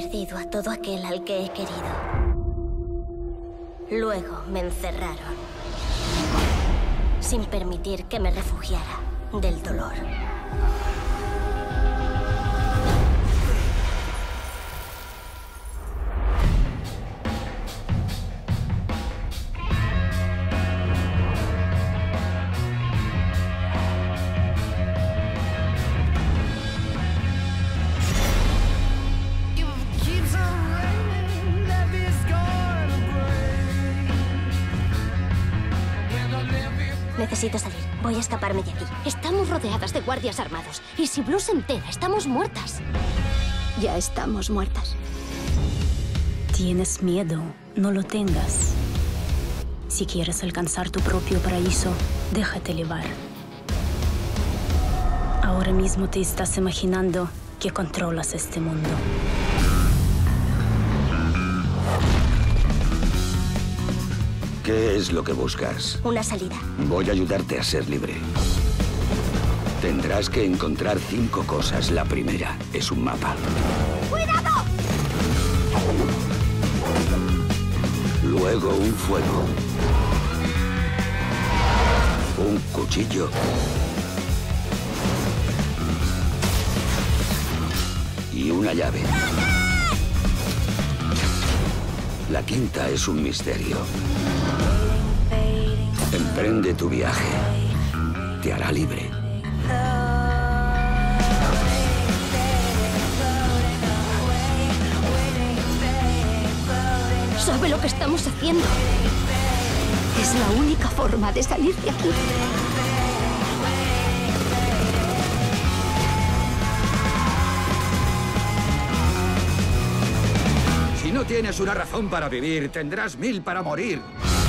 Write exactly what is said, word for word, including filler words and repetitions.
perdido a todo aquel al que he querido. Luego me encerraron, sin permitir que me refugiara del dolor. Necesito salir. Voy a escaparme de aquí. Estamos rodeadas de guardias armados. Y si Blue se entera, estamos muertas. Ya estamos muertas. Tienes miedo. No lo tengas. Si quieres alcanzar tu propio paraíso, déjate llevar. Ahora mismo te estás imaginando que controlas este mundo. ¿Qué es lo que buscas? Una salida. Voy a ayudarte a ser libre. Tendrás que encontrar cinco cosas. La primera es un mapa. ¡Cuidado! Luego un fuego. Un cuchillo. Y una llave. La quinta es un misterio. Emprende tu viaje. Te hará libre. ¿Sabe lo que estamos haciendo? Es la única forma de salir de aquí. Si no tienes una razón para vivir, tendrás mil para morir.